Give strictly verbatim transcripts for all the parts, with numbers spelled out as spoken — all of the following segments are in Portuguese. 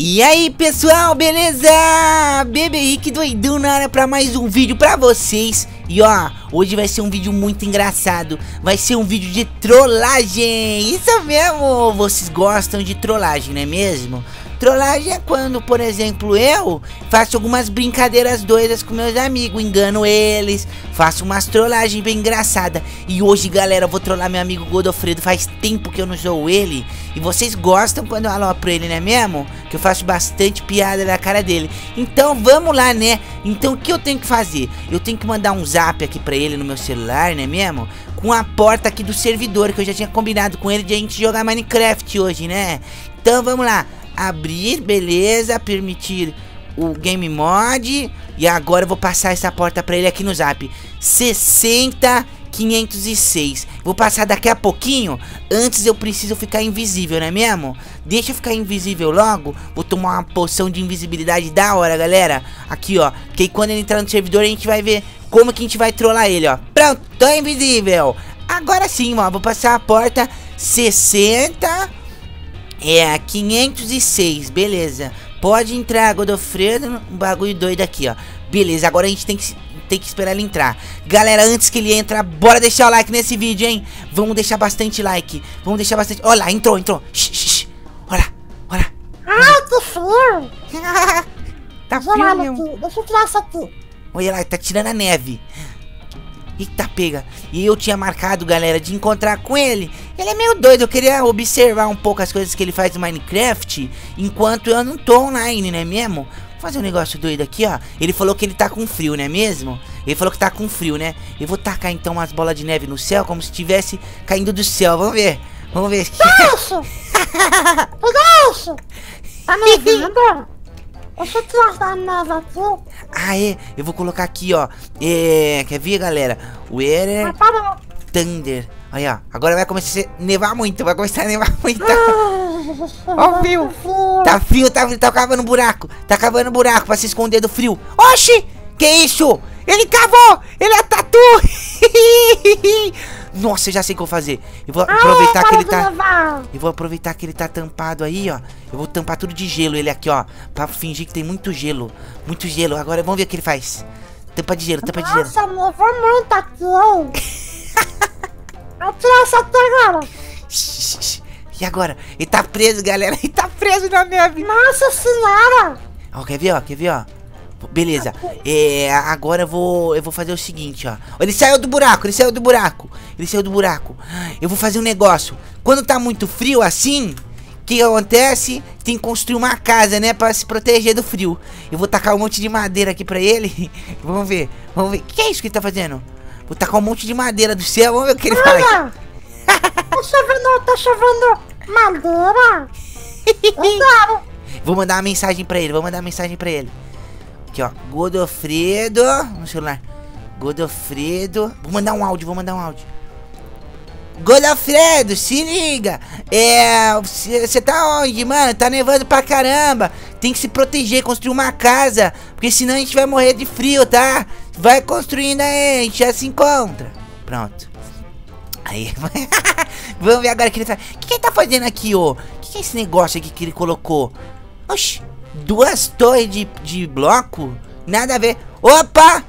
E aí pessoal, beleza? Bebê Rick doidão na área pra mais um vídeo pra vocês. E ó, hoje vai ser um vídeo muito engraçado. Vai ser um vídeo de trollagem. Isso mesmo, vocês gostam de trollagem, não é mesmo? Trollagem é quando, por exemplo, eu faço algumas brincadeiras doidas com meus amigos, engano eles, faço umas trollagens bem engraçadas. E hoje, galera, eu vou trollar meu amigo Godofredo, faz tempo que eu não zoo ele. E vocês gostam quando eu alopro ele, não é mesmo? Que eu faço bastante piada na cara dele. Então vamos lá, né? Então o que eu tenho que fazer? Eu tenho que mandar um zap aqui pra ele no meu celular, não é mesmo? Com a porta aqui do servidor, que eu já tinha combinado com ele de a gente jogar Minecraft hoje, né? Então vamos lá. Abrir, beleza, permitir o game mod. E agora eu vou passar essa porta pra ele aqui no zap sessenta, quinhentos e seis. Vou passar daqui a pouquinho. Antes eu preciso ficar invisível, não é mesmo? Deixa eu ficar invisível logo. Vou tomar uma poção de invisibilidade da hora, galera. Aqui, ó, que aí quando ele entrar no servidor a gente vai ver como que a gente vai trollar ele, ó. Pronto, tô invisível. Agora sim, ó, vou passar a porta sessenta... É, quinhentos e seis, beleza. Pode entrar, Godofredo. Um bagulho doido aqui, ó. Beleza, agora a gente tem que, tem que esperar ele entrar. Galera, antes que ele entrar, bora deixar o like nesse vídeo, hein? Vamos deixar bastante like. Vamos deixar bastante... Olha lá, entrou, entrou. Shh, shh. Olha lá, olha lá. Ai, que frio. Tá frio mesmo. Deixa eu tirar isso aqui. Olha lá, tá tirando a neve. Eita, pega. E eu tinha marcado, galera, de encontrar com ele. Ele é meio doido, eu queria observar um pouco as coisas que ele faz no Minecraft enquanto eu não tô online, não é mesmo? Vou fazer um negócio doido aqui, ó. Ele falou que ele tá com frio, não é mesmo? Ele falou que tá com frio, né? Eu vou tacar então umas bolas de neve no céu, como se estivesse caindo do céu. Vamos ver. Vamos ver. Gancho! Gancho! Tá me ouvindo? Deixa eu tirar a nova aqui. Ah, é. Eu vou colocar aqui, ó. É, quer ver, galera? Weather Thunder. Aí, ó. Agora vai começar a nevar muito. Vai começar a nevar muito. Ó o frio. Tá frio, tá frio. Tá cavando buraco. Tá cavando buraco pra se esconder do frio. Oxi! Que isso? Ele cavou! Ele é tatu! Nossa, eu já sei o que eu vou fazer. Eu vou aproveitar que ele tá... Eu vou aproveitar que ele tá tampado aí, ó. Eu vou tampar tudo de gelo ele aqui, ó. Pra fingir que tem muito gelo. Muito gelo. Agora vamos ver o que ele faz. Tampa de gelo, tampa de gelo. Nossa, amor, vou muito aqui, hein? Vou tirar essa aqui agora. E agora? Ele tá preso, galera. Ele tá preso na neve. Nossa senhora! Ó, quer ver, ó? Quer ver, ó? Beleza, é, agora eu vou, eu vou fazer o seguinte, ó. Ele saiu do buraco, ele saiu do buraco. Ele saiu do buraco. Eu vou fazer um negócio. Quando tá muito frio assim, o que acontece? Tem que construir uma casa, né, pra se proteger do frio. Eu vou tacar um monte de madeira aqui pra ele. Vamos ver, vamos ver. O que é isso que ele tá fazendo? Vou tacar um monte de madeira do céu, vamos ver o que ele faz. Olha, tá chovendo, tá chovendo madeira. Vou mandar uma mensagem pra ele, vou mandar uma mensagem pra ele. Aqui, ó, Godofredo no celular. Godofredo, vou mandar um áudio, vou mandar um áudio. Godofredo, se liga. É, você tá onde, mano? Tá nevando pra caramba. Tem que se proteger, construir uma casa, porque senão a gente vai morrer de frio, tá? Vai construindo aí, a gente já se encontra. Pronto. Aí, vamos ver agora o que ele tá. O que, que ele tá fazendo aqui, ô? O que, que é esse negócio aqui que ele colocou? Oxi. Duas torres de, de bloco? Nada a ver. Opa!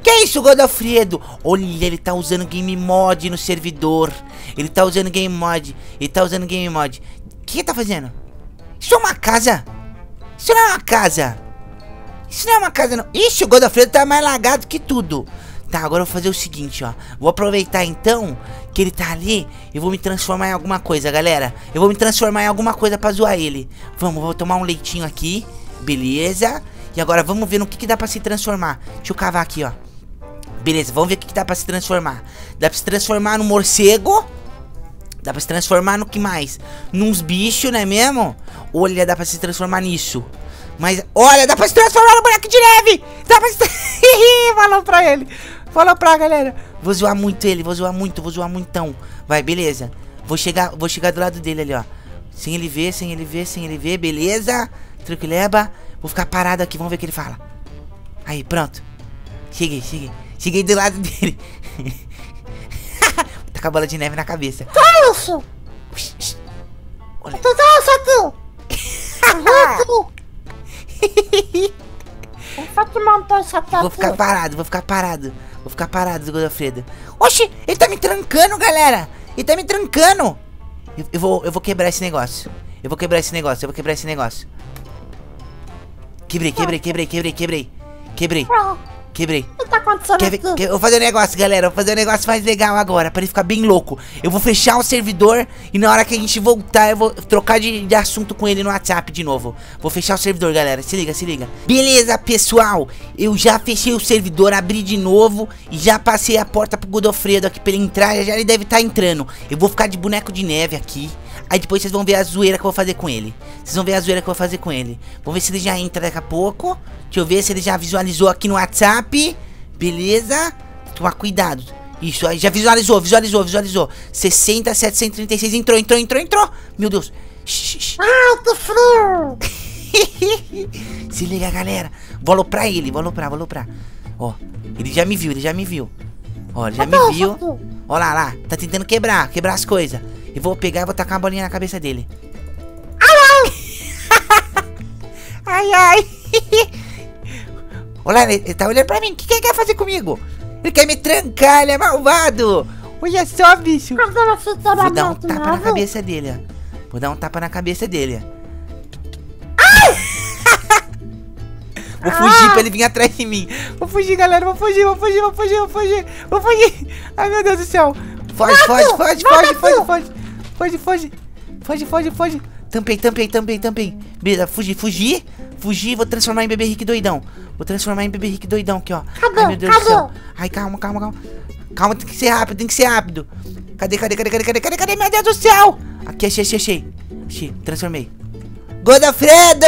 Que isso, Godofredo? Olha, ele tá usando game mod no servidor. Ele tá usando game mod. Ele tá usando game mod. O que ele tá fazendo? Isso é uma casa? Isso não é uma casa. Isso não é uma casa, não. Ixi, o Godofredo tá mais lagado que tudo. Tá, agora eu vou fazer o seguinte, ó. Vou aproveitar então que ele tá ali. Eu vou me transformar em alguma coisa, galera. Eu vou me transformar em alguma coisa pra zoar ele. Vamos, vou tomar um leitinho aqui. Beleza. E agora vamos ver no que, que dá pra se transformar. Deixa eu cavar aqui, ó. Beleza, vamos ver o que, que dá pra se transformar. Dá pra se transformar no morcego. Dá pra se transformar no que mais? Nos bichos, não é mesmo? Olha, dá pra se transformar nisso. Mas, olha, dá pra se transformar no boneco de neve. Dá pra se... Falou pra ele. Falou pra galera. Vou zoar muito ele, vou zoar muito, vou zoar muitão. Vai, beleza. Vou chegar, vou chegar do lado dele ali, ó. Sem ele ver, sem ele ver, sem ele ver. Beleza. Tranquileba. Vou ficar parado aqui, vamos ver o que ele fala. Aí, pronto. Cheguei, cheguei. Cheguei do lado dele. Tá com a bola de neve na cabeça. Que isso? Olha. Tá, tá, tá, tá. Vou ficar parado, vou ficar parado. Vou ficar parado, Godofredo. Oxi, ele tá me trancando, galera. Ele tá me trancando. Eu, eu, vou, eu vou quebrar esse negócio. Eu vou quebrar esse negócio, eu vou quebrar esse negócio. Quebrei, quebrei, quebrei, quebrei, quebrei. Quebrei. Quebrei. O que tá acontecendo? Quer, quer, eu vou fazer um negócio, galera. Eu vou fazer um negócio mais legal agora, pra ele ficar bem louco. Eu vou fechar o servidor e na hora que a gente voltar, eu vou trocar de, de assunto com ele no WhatsApp de novo. Vou fechar o servidor, galera. Se liga, se liga. Beleza, pessoal. Eu já fechei o servidor, abri de novo e já passei a porta pro Godofredo aqui pra ele entrar. Já ele deve estar entrando. Eu vou ficar de boneco de neve aqui. Aí depois vocês vão ver a zoeira que eu vou fazer com ele. Vocês vão ver a zoeira que eu vou fazer com ele. Vou ver se ele já entra daqui a pouco. Deixa eu ver se ele já visualizou aqui no WhatsApp. Beleza? Tomar cuidado. Isso, aí já visualizou, visualizou, visualizou. sessenta, setecentos e trinta e seis. Entrou, entrou, entrou, entrou. Meu Deus. Ai, que frio. Se liga, galera. Vou aloprar ele, vou aloprar, vou aloprar. Ó, ele já me viu, ele já me viu. Ó, ele já me viu. Ó lá, lá. Tá tentando quebrar, quebrar as coisas. Eu vou pegar e vou tacar uma bolinha na cabeça dele. Ai, ai. Ai, ai. Olha, ele tá olhando pra mim. O que, que ele quer fazer comigo? Ele quer me trancar, ele é malvado. Olha só, bicho. Vou dar um tapa na cabeça dele, ó. Vou dar um tapa na cabeça dele, ai. Vou fugir ah. pra ele vir atrás de mim. Vou fugir, galera. Vou fugir, vou fugir, vou fugir, vou fugir. Vou fugir. Ai, meu Deus do céu. Foge, foge, foge, foge, foge, foge. Foge, foge, foge, foge, foge. Tampei, tampei, tampei, tampei. Beleza, fugi, fugi. Fugi, vou transformar em Bebê Rick doidão. Vou transformar em Bebê Rick doidão aqui, ó. Cadê? Ai, meu Deus do céu. Ai, calma, calma, calma. Calma, tem que ser rápido, tem que ser rápido. Cadê, cadê, cadê, cadê, cadê, cadê, cadê, meu Deus do céu? Aqui, achei, achei, achei. Achei, transformei. Godofredo!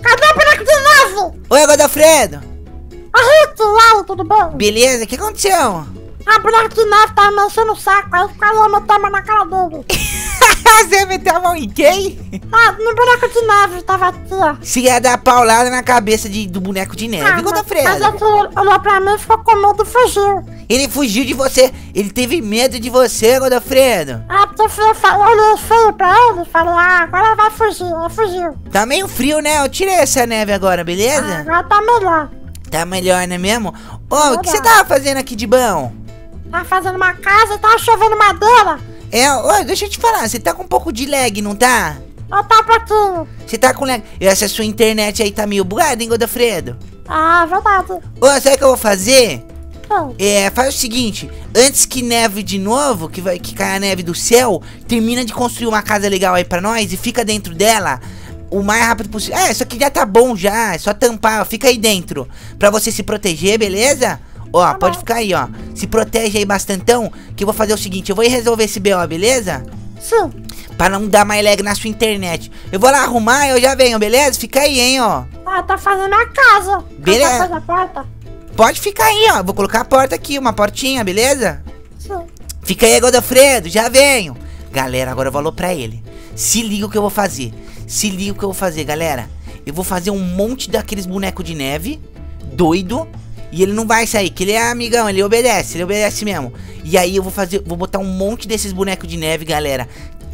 Cadê o buraco de novo? Oi, Godofredo. Oi, tu lá, tudo bom? Beleza, o que aconteceu? A boneca de neve tá amansando o saco, aí os caras vão meter a mão na cara dele. Você meteu a mão em quem? Ah, no boneco de neve, tava aqui, ó. Se ia dar paulada na cabeça de, do boneco de neve, ah, Godofredo. Mas ele olhou pra mim e ficou com medo e fugiu. Ele fugiu de você, ele teve medo de você, Godofredo. Ah, porque eu olhei frio pra ele e falei, ah, agora vai fugir, aí fugiu. Tá meio frio, né? Eu tirei essa neve agora, beleza? Ah, agora tá melhor. Tá melhor, né mesmo? Ô, oh, o que você tava fazendo aqui de bom? Tá fazendo uma casa, tá chovendo madeira. É, ó, deixa eu te falar, você tá com um pouco de lag, não tá? Ó, tá um pouquinho. Você tá com lag. Essa sua internet aí tá meio bugada, hein, Godofredo? Ah, verdade. Ô, sabe o que eu vou fazer? Hum. É, faz o seguinte, antes que neve de novo, que vai que caia a neve do céu, termina de construir uma casa legal aí pra nós e fica dentro dela o mais rápido possível. É, isso aqui já tá bom já, é só tampar, ó, fica aí dentro pra você se proteger, beleza? Ó, tá pode bom. Ficar aí, ó. Se protege aí bastantão, que eu vou fazer o seguinte. Eu vou resolver esse B O, beleza? Sim. Pra não dar mais lag na sua internet. Eu vou lá arrumar e eu já venho, beleza? Fica aí, hein, ó. Ah, tá fazendo a casa. Beleza. A porta. Pode ficar aí, ó. Vou colocar a porta aqui, uma portinha, beleza? Sim. Fica aí, Godofredo, já venho. Galera, agora eu vou aloprar ele. Se liga o que eu vou fazer. Se liga o que eu vou fazer, galera. Eu vou fazer um monte daqueles bonecos de neve. Doido. E ele não vai sair, que ele é amigão, ele obedece, ele obedece mesmo. E aí eu vou fazer, vou botar um monte desses bonecos de neve, galera,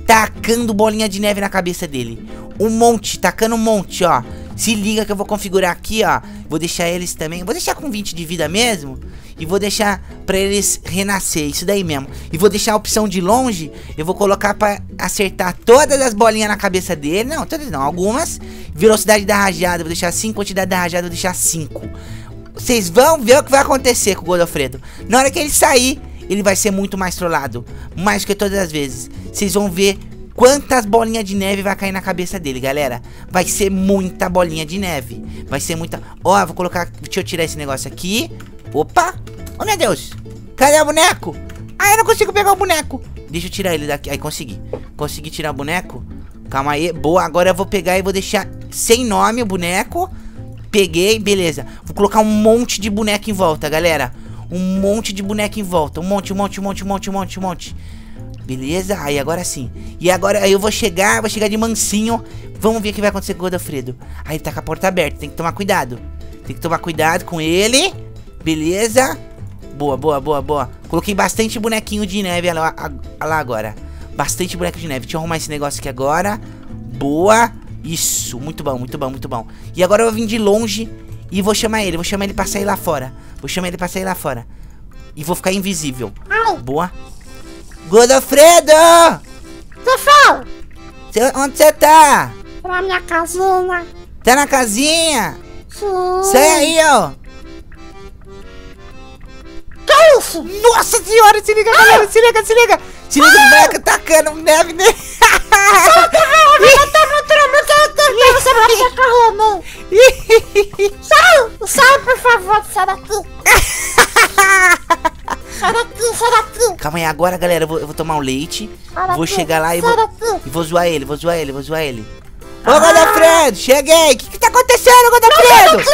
tacando bolinha de neve na cabeça dele. Um monte, tacando um monte, ó. Se liga que eu vou configurar aqui, ó. Vou deixar eles também, vou deixar com vinte de vida mesmo. E vou deixar pra eles renascer, isso daí mesmo. E vou deixar a opção de longe, eu vou colocar pra acertar todas as bolinhas na cabeça dele. Não, todas não, algumas. Velocidade da rajada, vou deixar cinco, quantidade da rajada, vou deixar cinco. Vocês vão ver o que vai acontecer com o Godofredo. Na hora que ele sair, ele vai ser muito mais trollado. Mais que todas as vezes. Vocês vão ver quantas bolinhas de neve vai cair na cabeça dele, galera. Vai ser muita bolinha de neve. Vai ser muita... Ó, oh, vou colocar... Deixa eu tirar esse negócio aqui. Opa! Oh, meu Deus! Cadê o boneco? Ah, eu não consigo pegar o boneco. Deixa eu tirar ele daqui. Aí, consegui. Consegui tirar o boneco. Calma aí. Boa, agora eu vou pegar e vou deixar sem nome o boneco. Peguei, beleza. Vou colocar um monte de boneco em volta, galera. Um monte de boneco em volta. Um monte, um monte, um monte, um monte, um monte, um monte. Beleza? Aí agora sim. E agora eu vou chegar, vou chegar de mansinho. Vamos ver o que vai acontecer com o Godofredo. Aí ele tá com a porta aberta, tem que tomar cuidado. Tem que tomar cuidado com ele. Beleza? Boa, boa, boa, boa. Coloquei bastante bonequinho de neve lá, lá agora. Bastante boneco de neve. Deixa eu arrumar esse negócio aqui agora. Boa. Isso, muito bom, muito bom, muito bom. E agora eu vim de longe E vou chamar ele, vou chamar ele pra sair lá fora. Vou chamar ele pra sair lá fora. E vou ficar invisível. Ai. Boa. Godofredo! Sofão! Onde você tá? Na minha casinha. Tá na casinha? Sim. Sai aí, ó. Que isso? Nossa senhora, se liga, ah. galera, se liga, se liga. Se liga, ah. vai atacando neve nele. Solta, velho, eu tava tramando, eu você vai ficar correndo. Sai, sai, por favor, sai daqui. Sai daqui, sai daqui. Calma aí, agora, galera, eu vou, eu vou tomar um leite. Daqui, vou chegar lá e vou, e vou zoar ele, vou zoar ele, vou zoar ele. Ô, ah. Godofredo, cheguei. O que que tá acontecendo, Godofredo?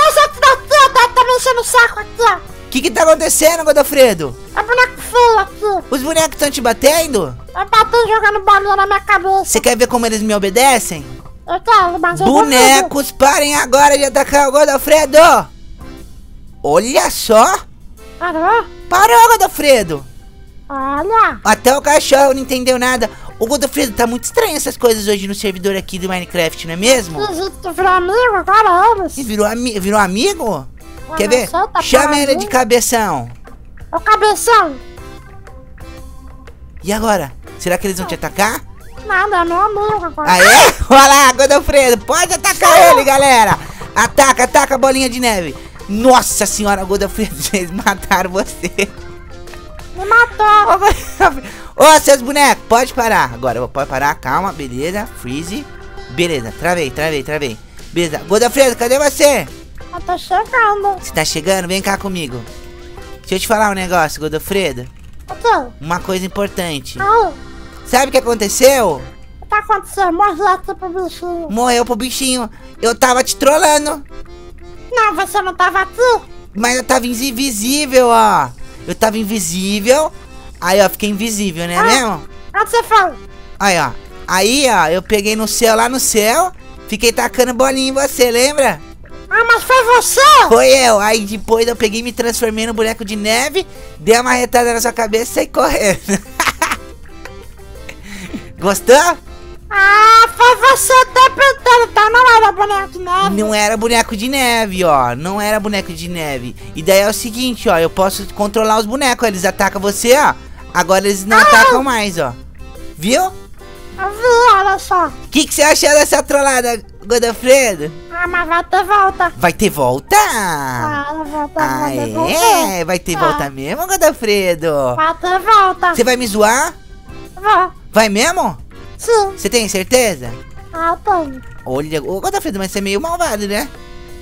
Tá mexendo o saco aqui, ó. O que que tá acontecendo, Godofredo? É boneco feio aqui. Os bonecos estão te batendo? Eu bati jogando bolinha na minha cabeça. Você quer ver como eles me obedecem? Eu quero, mas eu bonecos, parem agora de atacar o Godofredo! Olha só! Parou? Parou, Godofredo! Olha! Até o cachorro não entendeu nada. Ô, Godofredo, tá muito estranho essas coisas hoje no servidor aqui do Minecraft, não é mesmo? Você virou amigo agora, Elvis? Virou, ami virou amigo? Quer ah, ver? Solta, chama ele de cabeção. Ô, cabeção. E agora? Será que eles vão te atacar? Nada, não amigo agora. Aê? Olha lá, Godofredo. Pode atacar ah. ele, galera. Ataca, ataca a bolinha de neve. Nossa senhora, Godofredo, eles mataram você. Me matou. Ô, oh, seus bonecos, pode parar. Agora, pode parar, calma, beleza. Freeze. Beleza, travei, travei, travei. Beleza. Godofredo, cadê você? Eu tô chegando. Você tá chegando? Vem cá comigo. Deixa eu te falar um negócio, Godofredo. O quê? Uma coisa importante. Ai. Sabe o que aconteceu? O que tá acontecendo? Morreu pro bichinho. Morreu pro bichinho. Eu tava te trolando. Não, você não tava aqui. Mas eu tava invisível, ó. Eu tava invisível. Aí, ó, fiquei invisível, né? Ai. Mesmo? Onde você foi? Aí, ó. Aí, ó, eu peguei no céu, lá no céu. Fiquei tacando bolinha em você, lembra? Ah, mas foi você? Foi eu. Aí depois eu peguei e me transformei no boneco de neve, dei uma retada na sua cabeça e saí correndo. Gostou? Ah, foi você o tempo inteiro, então não era boneco de neve. Não era boneco de neve, ó. Não era boneco de neve. E daí é o seguinte, ó. Eu posso controlar os bonecos. Eles atacam você, ó. Agora eles não ah, atacam mais, ó. Viu? Eu vi, olha só. O que, que você achou dessa trollada, Godofredo? Ah, mas vai ter volta. Vai ter volta? Ah, vai ter volta. Ah, é? Vai ter é. volta mesmo, Godofredo? Vai ter volta. Você vai me zoar? Vou. Vai mesmo? Sim. Você tem certeza? Ah, eu tenho. Olha, ô, Godofredo, mas você é meio malvado, né?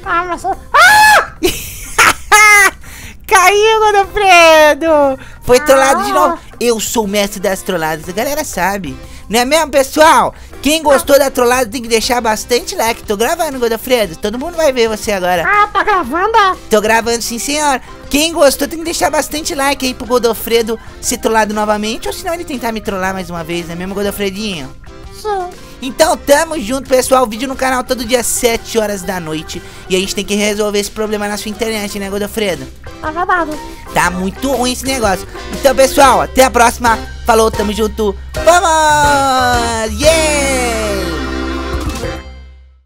Ah, mas... Ah! Caiu, Godofredo! Foi ah. trollado de novo. Eu sou o mestre das trolladas, a galera sabe. Não é mesmo, pessoal? Quem gostou ah. da trollada tem que deixar bastante like. Tô gravando, Godofredo. Todo mundo vai ver você agora. Ah, tá gravando? Tô gravando, sim, senhor. Quem gostou tem que deixar bastante like aí pro Godofredo ser trollado novamente. Ou senão ele tentar me trollar mais uma vez, não é mesmo, Godofredinho? Sim. Então, tamo junto, pessoal. Vídeo no canal todo dia às sete horas da noite. E a gente tem que resolver esse problema na sua internet, né, Godofredo? Tá gravado. Tá muito ruim esse negócio. Então, pessoal, até a próxima. Falou, tamo junto. Vamos! Yeah!